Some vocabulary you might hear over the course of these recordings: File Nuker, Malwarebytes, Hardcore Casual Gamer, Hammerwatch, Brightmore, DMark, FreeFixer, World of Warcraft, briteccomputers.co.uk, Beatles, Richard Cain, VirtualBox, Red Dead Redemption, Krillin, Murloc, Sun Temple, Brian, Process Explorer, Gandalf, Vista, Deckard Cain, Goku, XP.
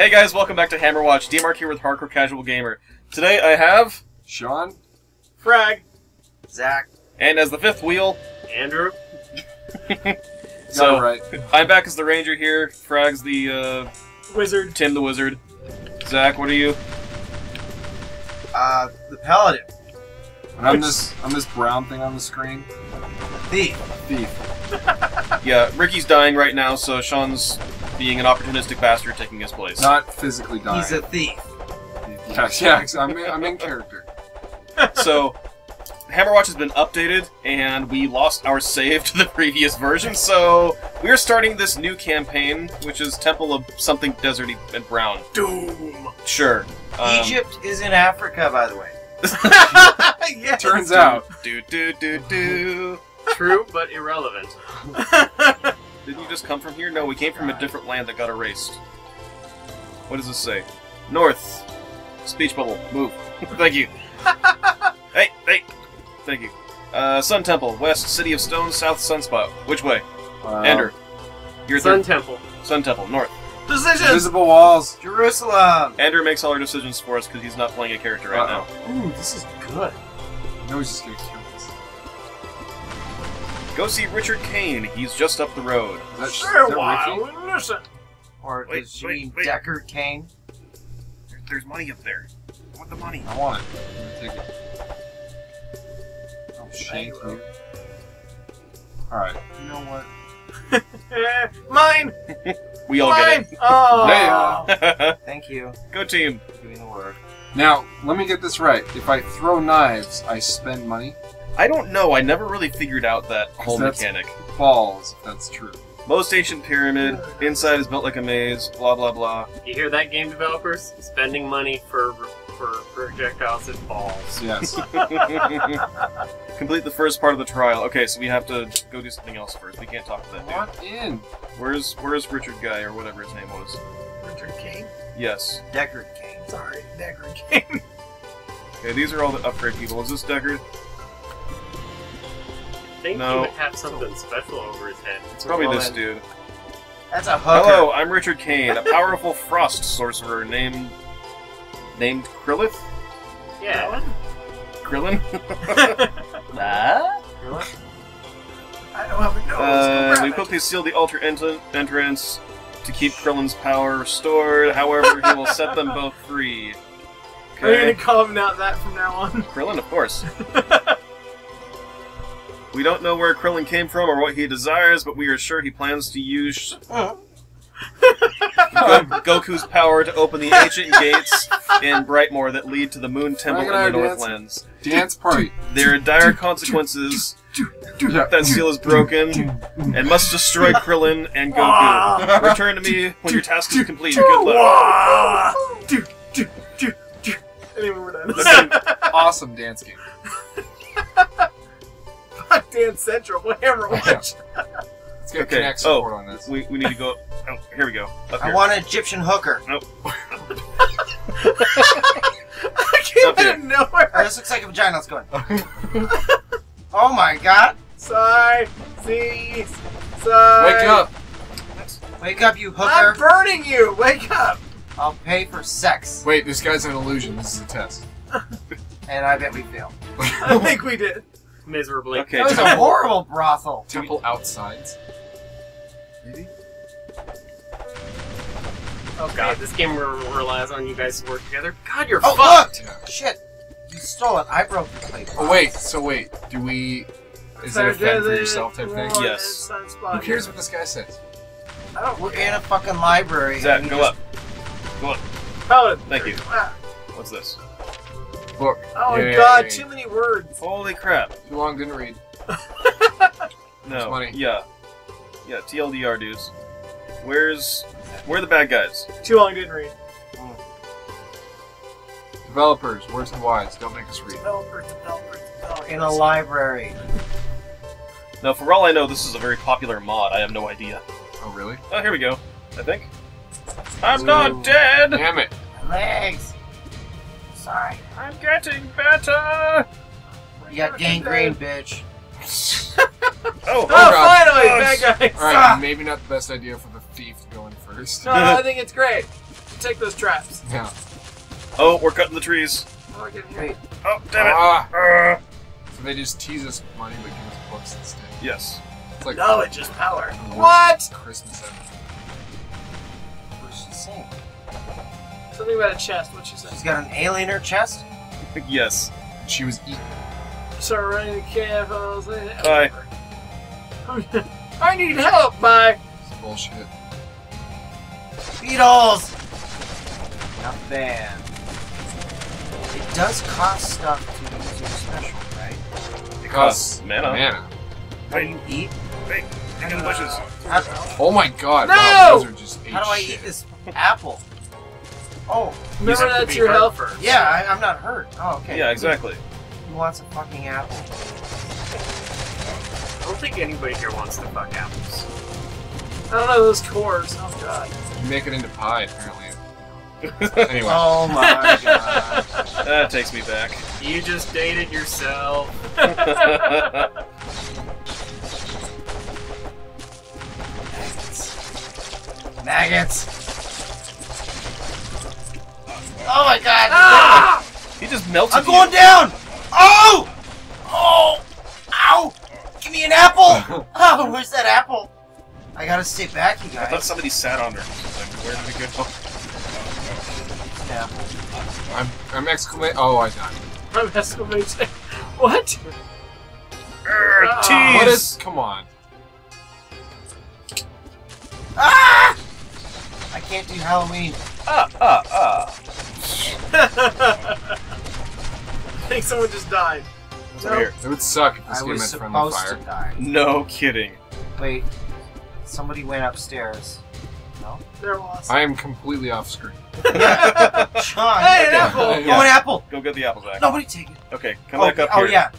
Hey guys, welcome back to Hammerwatch. DMark here with Hardcore Casual Gamer. Today I have... Sean. Frag. Zach. And as the fifth wheel... Andrew. So, right. I'm back as the ranger here. Frag's the, Wizard. Tim the wizard. Zach, what are you? The paladin. And I'm this brown thing on the screen. Thief. Thief. Yeah, Ricky's dying right now, so Sean's... being an opportunistic bastard taking his place. Not physically dying. He's a thief. Yes, I'm in character. So, Hammerwatch has been updated, and we lost our save to the previous version, so we're starting this new campaign, which is Temple of something deserty and brown. Doom! Sure. Egypt is in Africa, by the way. Yes. Turns out. Do-do-do-do. True, but irrelevant. Didn't you just come from here? No, we came from a different land that got erased. What does this say? North. Speech bubble. Move. Thank you. Hey, hey. Thank you. Sun Temple. West. City of Stone. South. Sunspot. Which way? Ender. Sun Temple. Sun Temple. North. Decisions! Invisible walls. Jerusalem. Ender makes all our decisions for us because he's not playing a character right now. Ooh, this is good. I was just going to kill him. Go see Richard Cain. He's just up the road. Sure, why listen? Or does she mean Deckard Cain? There's money up there. I want the money. I want it. I'm gonna take it. Oh, shank you. Alright. You know what? Mine! We all mine! Get it. Oh! Thank you. Go team. Doing the work. Now, let me get this right. If I throw knives, I spend money. I don't know. I never really figured out that whole mechanic. Balls. That's true. Most ancient pyramid. Inside is built like a maze. Blah blah blah. You hear that, game developers? Spending money for projectiles and balls. Yes. Complete the first part of the trial. Okay, so we have to go do something else first. We can't talk to that dude. Walk in. Where's Richard guy or whatever his name was? Richard Cain. Yes. Deckard Cain. Sorry, Deckard Cain. Okay, these are all the upgrade people. Is this Deckard? I think he would have something special over his head. It's probably this dude. That's a hooker. Hello, I'm Richard Cain, a powerful frost sorcerer named Krillin? Yeah. Krillin? Krillin? I don't have a nose. We quickly seal the altar entrance to keep Krillin's power restored. However, he will set them both free. Okay. We're going to call him out that from now on. Krillin, of course. We don't know where Krillin came from or what he desires, but we are sure he plans to use Goku's power to open the ancient gates in Brightmore that lead to the Moon Temple in the Northlands. Dance party. There are dire consequences. That seal is broken and must destroy Krillin and Goku. Return to me when your task is complete. Good luck. Awesome dance game. Dance Central, whatever. Let's get connect support on this. We need to go. Oh, here we go. Up here. I want an Egyptian hooker. Nope. I came out of nowhere. Oh, this looks like a vagina. Let's go. Oh my god. Sigh. See. Sigh. Wake up. Wake up, you hooker. I'm burning you. Wake up. I'll pay for sex. Wait, this guy's an illusion. This is a test. And I bet we failed. I think we did. Miserably. Okay, that was a horrible brothel. Temple outsides. Maybe? Oh god, this game relies on you guys to work together. God, you're fucked! Look. Shit! You stole it. I broke the plate. Oh wait, so wait. Do we... Is it a fend for yourself type thing? Yes. Who cares what this guy says? I don't We're in a fucking library. Zach, go up. Go up. Paladin. Thank you. What's this? Book. Oh my god, too many words. Holy crap. Too long, didn't read. No. Money. Yeah. Yeah, TLDR dudes. Where are the bad guys? Too long, didn't read. Developers, words and wise, don't make us read. Developers. In a library. Now, for all I know, this is a very popular mod. I have no idea. Oh, really? Oh, here we go. I think. I'm not dead! Damn it. My legs. Sorry. I'm getting better! You got gangrene, bitch. Oh finally! Bad guys! Alright, maybe not the best idea for the thief to go in first. No, I think it's great. take those traps. Yeah. Oh, we're cutting the trees. Oh, I can't hear you. Oh, damn it. So they just tease us with money, but give us books instead. Yes. It's like, no, it's just power. What? Christmas episode. What's she saying? Something about a chest. What'd she say? She's got an alien in her chest? Yes. She was eaten. Start running the cavals. Bye. I need help, bye. This is bullshit. Beetles! Not bad. It does cost stuff to use your special, right? It costs mana. Can you eat? Hey, hang in the bushes. Oh my god, no! Wow, those are just how do I eat this apple? Oh, remember that's your helper. Yeah, I'm not hurt. Oh, okay. Yeah, exactly. Who wants a fucking apple? I don't think anybody here wants to fuck apples. I don't know those cores. Oh god. You make it into pie, apparently. Anyway. Oh my god. That takes me back. You just dated yourself. Maggots. Oh my god. Ah! He just melted. I'm going down. Oh! Oh! Ow! Give me an apple! Oh, where's that apple? I gotta stay back, you guys. I thought somebody sat on her. Where did we go? Yeah. I'm exclamation. Oh, I died. I'm exclamation. What? Tease. What is? Come on. Ah! I can't do Halloween. I think someone just died. So, weird. It would suck if this game had friendly fire. To die. No kidding. Wait. Somebody went upstairs. No? They're lost. I am completely off screen. Yeah. Sean, hey, an apple! Yeah. Oh, an apple! Go get the apple, Zach. Nobody take it. Okay, come back up here. Oh, yeah.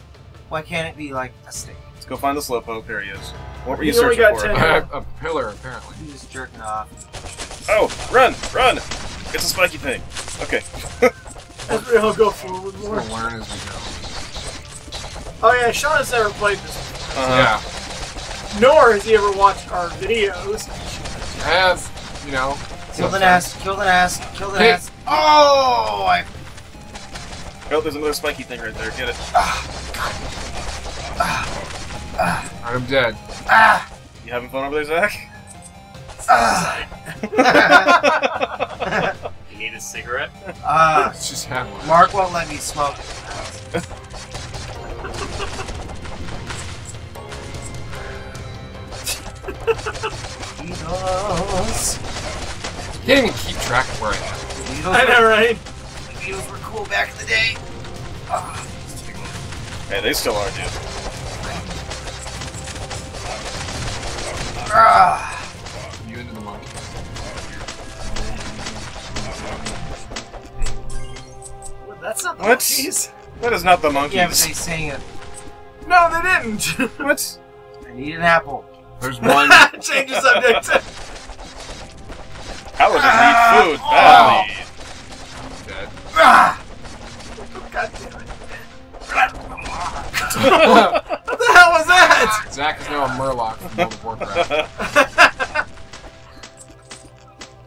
Why can't it be, like, a stick? Let's go find the slowpoke. There he is. What were you searching for? A pillar, apparently. He's just jerking off. Oh, run! Run! It's a spiky thing. Okay. As we all go forward more. We'll learn as we go. Oh, yeah, Sean has never played this before. Yeah. Nor has he ever watched our videos. I have, you know... Killed an ass, killed an ass, killed an ass. Oh! Oh, there's another spiky thing right there. Get it. Alright, I'm dead. You having fun over there, Zach? You need a cigarette? It's just happening. Mark won't let me smoke. Beetles. You can't even keep track of where I am. I know, right? The Beatles were cool back in the day. Hey, they still are, dude. You into the monkeys. Well, that's not the monkeys. That is not the monkeys. Yeah, but they sang it. No, they didn't. What? I need an apple. There's one. Change the subject. I would need food badly. I'm dead. God damn it. What the hell was that? Zach is now a Murloc from World of Warcraft.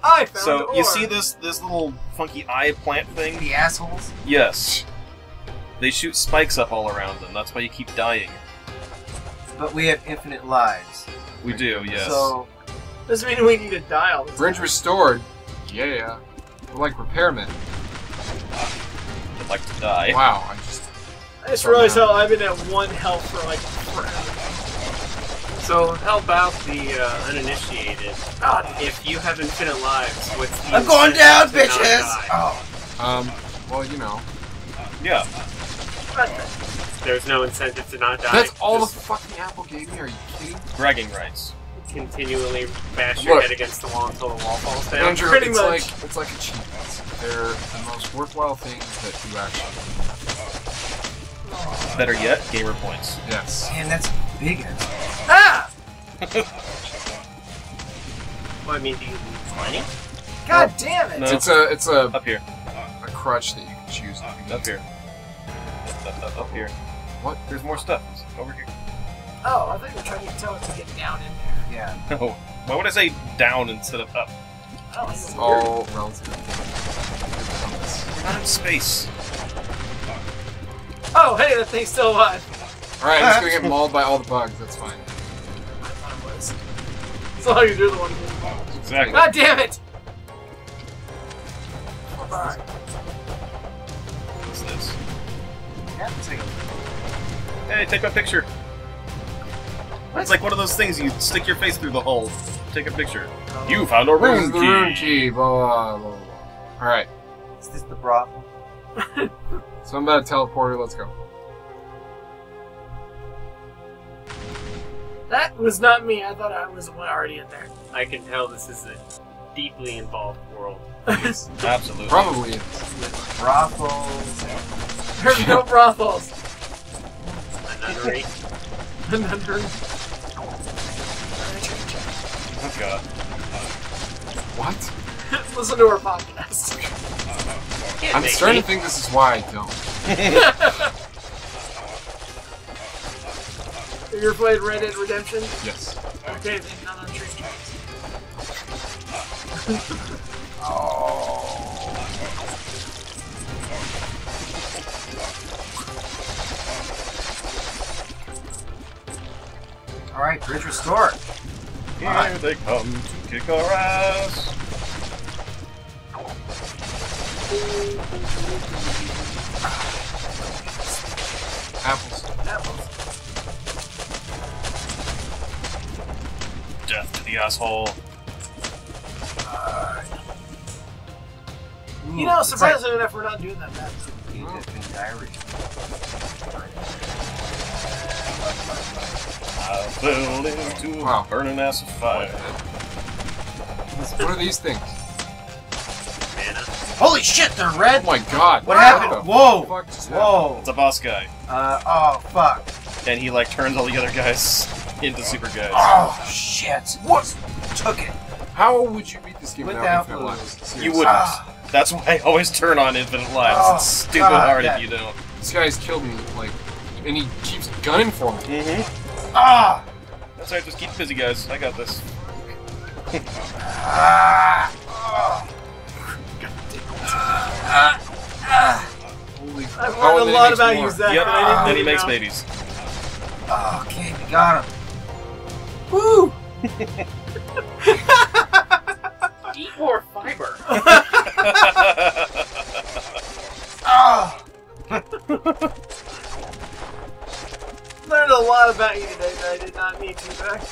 I found so, you see this little funky eye plant thing? The assholes? Yes. They shoot spikes up all around them. That's why you keep dying. But we have infinite lives. We do, yes. So, doesn't mean we need to die all the time. Bridge restored. Yeah. We're like repairmen. I'd like to die. Wow, I just realized how I've been at one health for like forever. So help out the uninitiated. If you have infinite lives, what's the I'm going down, bitches! Oh. Well, you know. Yeah. There's no incentive to not die. That's all the fucking apple gave me, are you kidding? Bragging rights. Continually bash your head against the wall until the wall falls down. Andrew, pretty much. It's like achievements. They're the most worthwhile things that you actually do. Better yet, gamer points. Yes. Man, that's big. Ah! Well, I mean, do you lose money? God damn it! No. It's a up here. A crutch that you can choose. Up here. Up here. What? There's more stuff. It's over here. Oh, I thought you were trying to tell us to get down in there. Yeah. No. Why would I say down instead of up? It's all relative. Out of space. Oh, hey, that thing's still alive. Alright, I'm just gonna get mauled by all the bugs, that's fine. I thought it was. As long as you're the one who gets mauled. Exactly. God damn it! Alright. What's this? Hey, take my picture. What? It's like one of those things you stick your face through the hole. Take a picture. You found a rune key. Blah, blah, blah. Alright. Is this the brothel? So I'm about to teleport. Let's go. That was not me. I thought I was the one already in there. I can tell this is a deeply involved world. Absolutely. Probably is. Brothels. There's no brothels. A nunnery. A nunnery. Oh god. What? Listen to our podcast. I'm starting to think this is why I don't. Have you ever played Red Dead Redemption? Yes. Okay, then not on tree tracks. Oh. Alright, bridge restore. Here they come to kick our ass. Apples. Apples. Death to the asshole. You know, surprisingly enough, we're not doing that bad. You did the diary. I fell into a burning ass of fire. What are these things? Holy shit, they're red! Oh my god! What happened? Whoa! What the fuck just happened? Whoa! It's a boss guy. Oh fuck. And he like turns all the other guys into super guys. Oh shit! What? Took it. How would you beat this game without infinite lives? You wouldn't. That's why I always turn on infinite lives. Oh, it's stupid hard if you don't. This guy's killed me, like, and he keeps gunning for me. Mm-hmm. Ah! That's right, just keep busy, guys. I got this. Holy crap. I've learned a lot about you, Zach. Yep, and he makes babies. Oh, okay, we got him. Woo! Eat more fiber. Oh. Learned a lot about you today that I did not need to, Frank.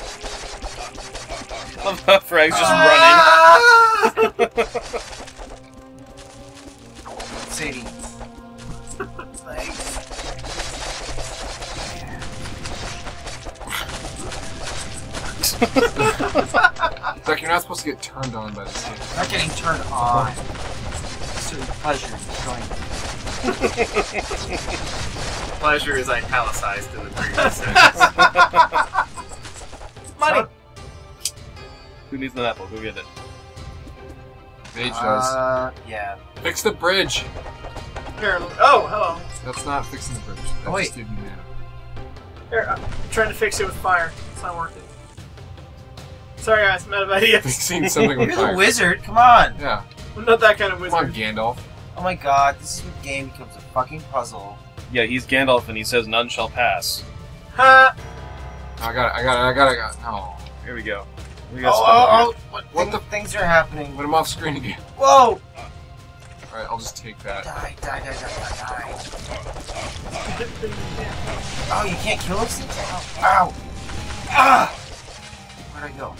Frank's just running. Sadie. Thanks. It's like you're not supposed to get turned on by this game. Not getting turned on. Pleasure is going. Pleasure is italicized in the previous sentence. Money! Who needs an apple? Go get it. Mage does. Yeah. Fix the bridge! Apparently. Oh, hello. That's not fixing the bridge. That's just giving you mana. Here, I'm trying to fix it with fire. It's not working. Sorry guys, I'm out of ideas. Fixing something with fire. You're the wizard, come on! Yeah. I'm not that kind of wizard. Come on, Gandalf. Oh my god, this is when the game becomes a fucking puzzle. Yeah, he's Gandalf and he says none shall pass. Ha! I got it. No. Here we go. What things are happening? But I'm off screen again. Whoa! Alright, I'll just take that. Die. Oh, you can't kill us? Ow! Ah! Where'd I go?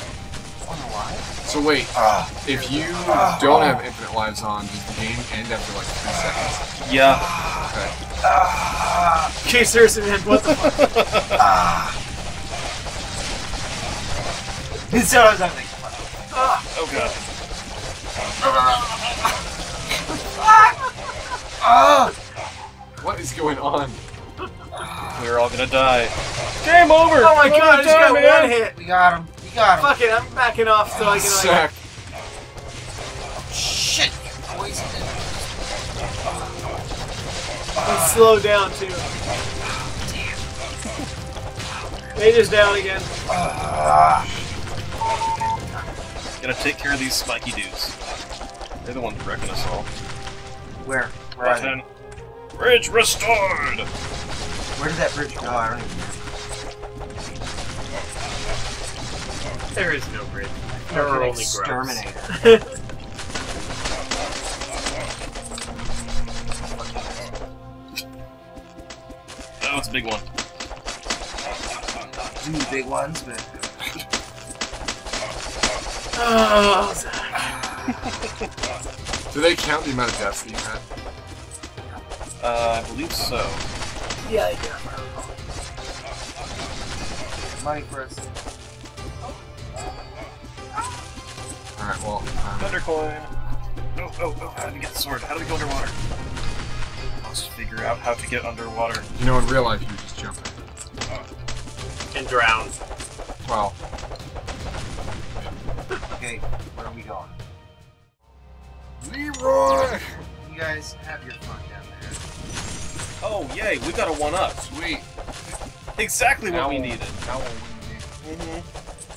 So wait, if you don't have infinite lives on, does the game end after like 3 seconds? Yeah. Okay. Okay, seriously, man, what the fuck? So I was like, oh god. What is going on? We're all gonna die. Game over! Oh my god, I just got one hit! We got him. Fuck it, I'm backing off so I can like... Shit, you poisoned it. And slow down too. Damn. Mage is down again. Gotta take care of these spiky dudes. They're the ones wrecking us all. Where? Where are they? Bridge restored! Where did that bridge go? I don't even know. There is no bridge. There are only grubs. That was a big one. Two big ones, but... Oh, Zach. Do they count the amount of deaths that you had? I believe so. Yeah, they do. Alright, well... Thundercoin! Oh, how do we get the sword? How do we go underwater? Let's figure out how to get underwater. You know, in real life, you just jump in. And drown. Wow. Okay, where are we going? Leroy! You guys have your fun down there. Oh, yay, we got a 1-up. Sweet. Exactly what we needed. Now what we need. Mm-hmm.